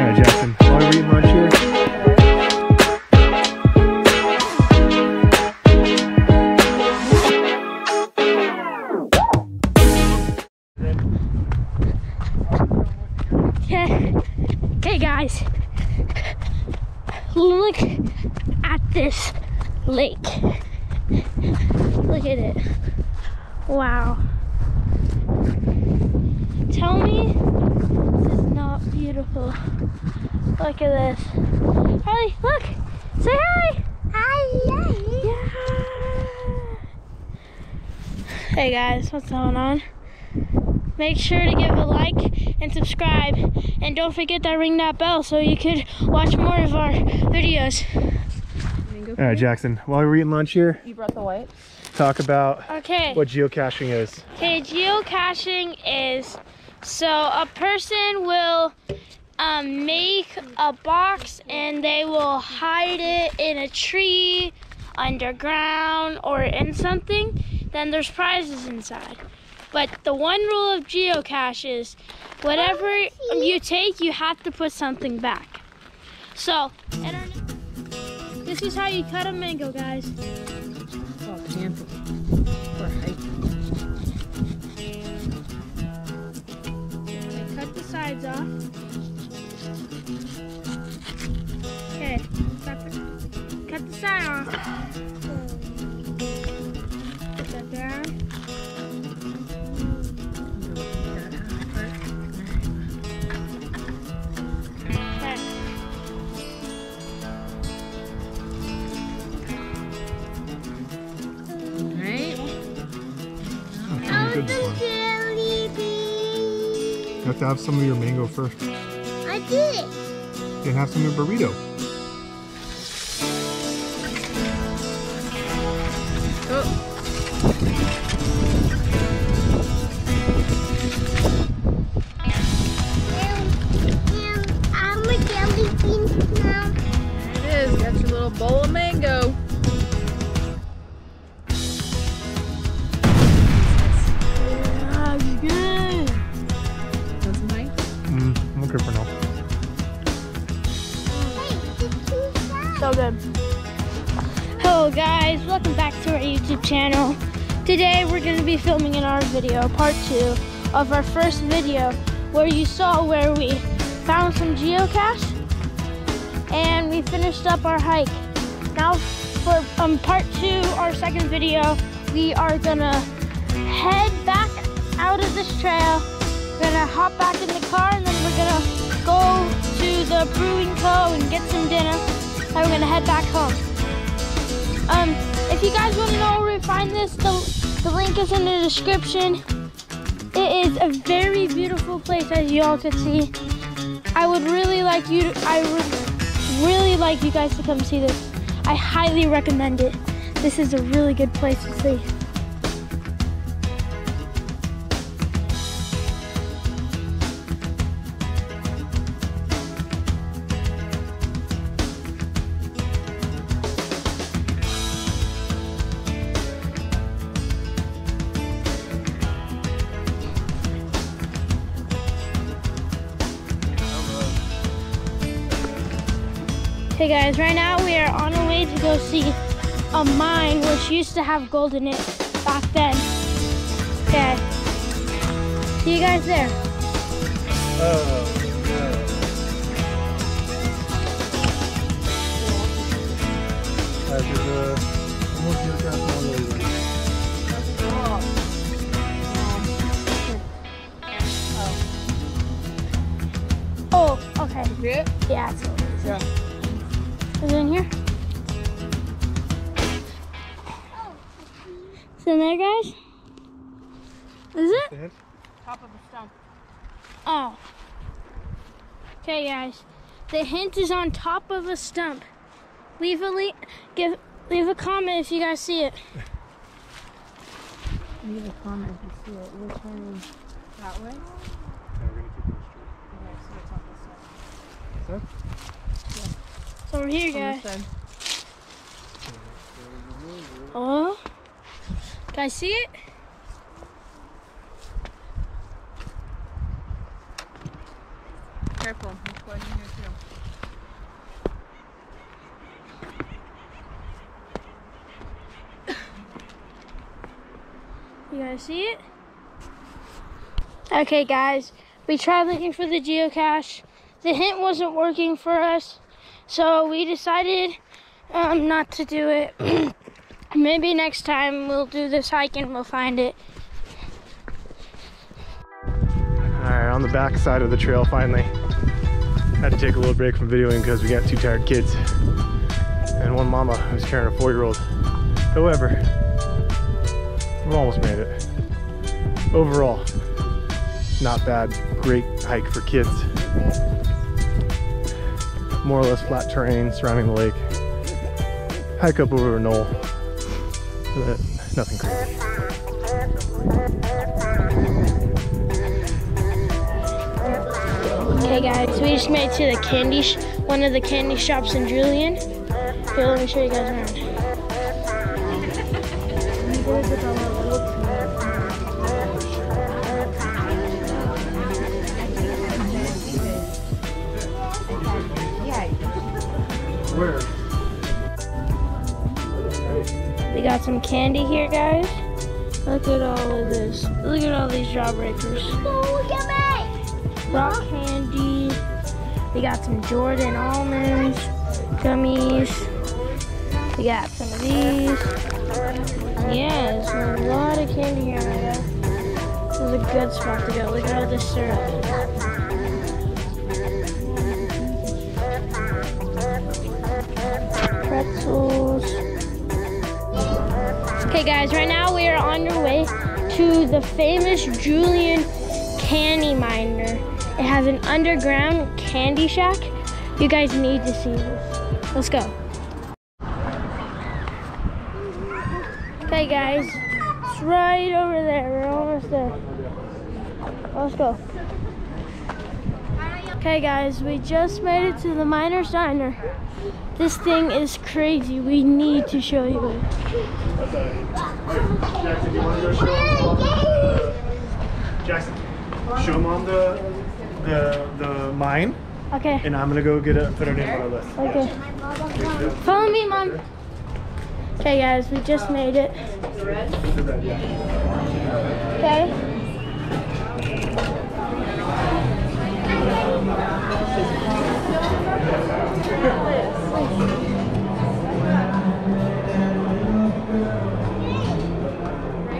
Alright, Jackson, want to read my cheer? Yeah. Hey guys, look at this lake. Look at it. Wow. Tell me this is not beautiful. Look at this. Harley, look! Say hi! Hi! Yeah. Hey guys, what's going on? Make sure to give a like and subscribe. And don't forget to ring that bell so you could watch more of our videos. Alright, Jackson, while we're eating lunch here, you brought the wipes. Talk about what geocaching is. Okay, geocaching is, so a person will make a box and they will hide it in a tree, underground, or in something. Then there's prizes inside. But the one rule of geocache is whatever you take, you have to put something back. So, this is how you cut a mango, guys. Oh, camping. Or hiking. Okay, cut the sides off. Okay, cut the side off. Put that down. You have to have some of your mango first. I did. And have some of your burrito. And I'm a jelly bean now. There it is. Got your little bowl of mango. So good. Hello guys, welcome back to our YouTube channel. Today we're going to be filming in our video, part 2 of our first video where you saw where we found some geocache and we finished up our hike. Now for part 2, our second video, we are going to head back out of this trail. We're going to hop back in the car and then we're going to go to the Brewing Co. and get some dinner. And we're gonna head back home. If you guys want to know where we find this, the link is in the description. It is a very beautiful place, as you all can see. I would really like you guys to come see this. I highly recommend it. This is a really good place to see. Hey guys, right now we are on our way to go see a mine which used to have gold in it back then. Okay. See you guys there. Oh, okay. Yeah, it's over. Yeah. Is it in here? It's in there, guys? Is it? Top of a stump. Oh. Okay, guys. The hint is on top of a stump. Leave a leave a comment if you guys see it. Leave a comment if you see it. We're turning that way. No, we're gonna keep going straight. Okay, so it's on this side. Is that? Yeah. So we're here, guys. Oh, can I see it? careful. There's one in here too. You guys see it? Okay guys, we tried looking for the geocache. The hint wasn't working for us, so we decided not to do it. Maybe next time we'll do this hike and we'll find it. Alright, on the back side of the trail finally. Had to take a little break from videoing because we got two tired kids. And one mama who's carrying a 4-year-old. However, we almost made it. Overall, not bad. Great hike for kids. More or less flat terrain surrounding the lake. Hike up over a knoll. But nothing crazy. Okay guys, we just made it to the one of the candy shops in Julian. Here, let me show you guys around. We got some candy here, guys. Look at all of this. Look at all these jawbreakers. Look at me! Rock candy. We got some Jordan almonds, gummies. We got some of these. Yeah, there's a lot of candy here, right now. This is a good spot to go. Look at all this syrup. Pretzels. Okay guys, right now we are on your way to the famous Julian Candy Miner. It has an underground candy shack. You guys need to see this. Let's go. Okay guys, it's right over there. We're almost there. Let's go. Okay guys, we just made it to the Miner's Diner. This thing is crazy. We need to show you it. Jackson, do you want to go show mom? Jackson, show mom the mine. Okay. And I'm gonna go get it. Put her name on the list. Okay. Follow me, mom. Okay, guys, we just made it. Okay. Right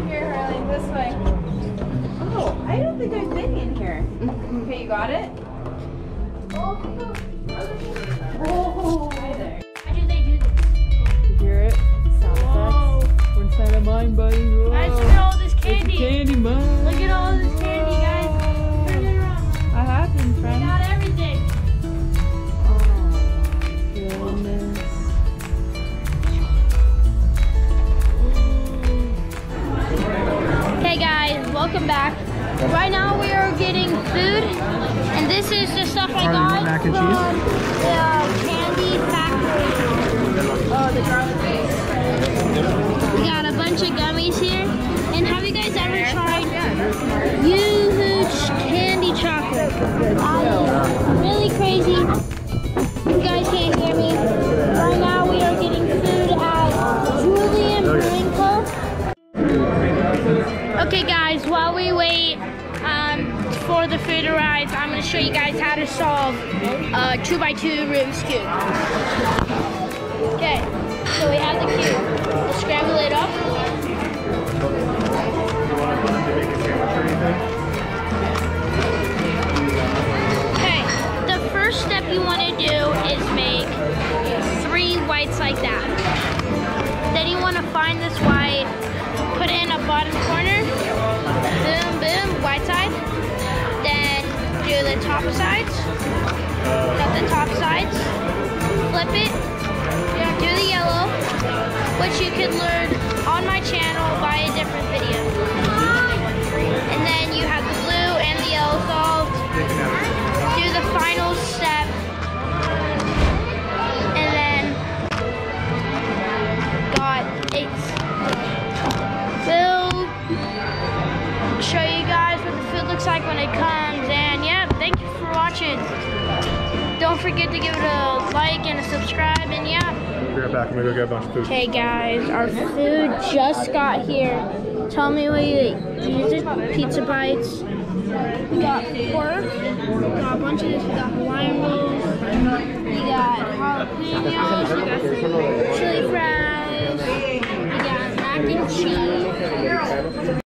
here, Harley, this way. Oh, I don't think I've been in here. Okay, you got it? Oh, hi there. How do they do this? You hear it? Sound effects. We're inside a mine, buddy. Whoa. I just got all this candy. It's a candy mine. Look at all this candy, guys. Turn it around. I have been, friend. We got everything. Welcome back. Right now we are getting food, and this is the stuff I got from the candy factory. Oh, the garlic base. We got a bunch of gummies here, and have you guys ever tried Yoohoo candy chocolate? Really crazy. You guys can't hear me. Right now we are getting food at Julian Brewing Co. Okay guys, while we wait for the food arrives, I'm gonna show you guys how to solve a 2x2 Rubik's Cube. Okay, so we have the cube. We'll scramble it up. Okay, the first step you wanna do is make 3 whites like that. Then you wanna find this white, put it in a bottom corner, boom, boom, white side. Then do the top sides, cut the top sides, flip it, do the yellow, which you can learn on my channel by a different video. And then you have the blue and the yellow solved. Do the final step. And then got 8. Show you guys what the food looks like when it comes, and yeah, thank you for watching. Don't forget to give it a like and a subscribe, and yeah. We'll be right back. I'm gonna go get a bunch of food. Okay, guys, our food just got here. Tell me what you ate. These are pizza bites. We got pork, we got a bunch of this, we got Hawaiian rolls, we got jalapenos, we got chili fries, we got mac and cheese.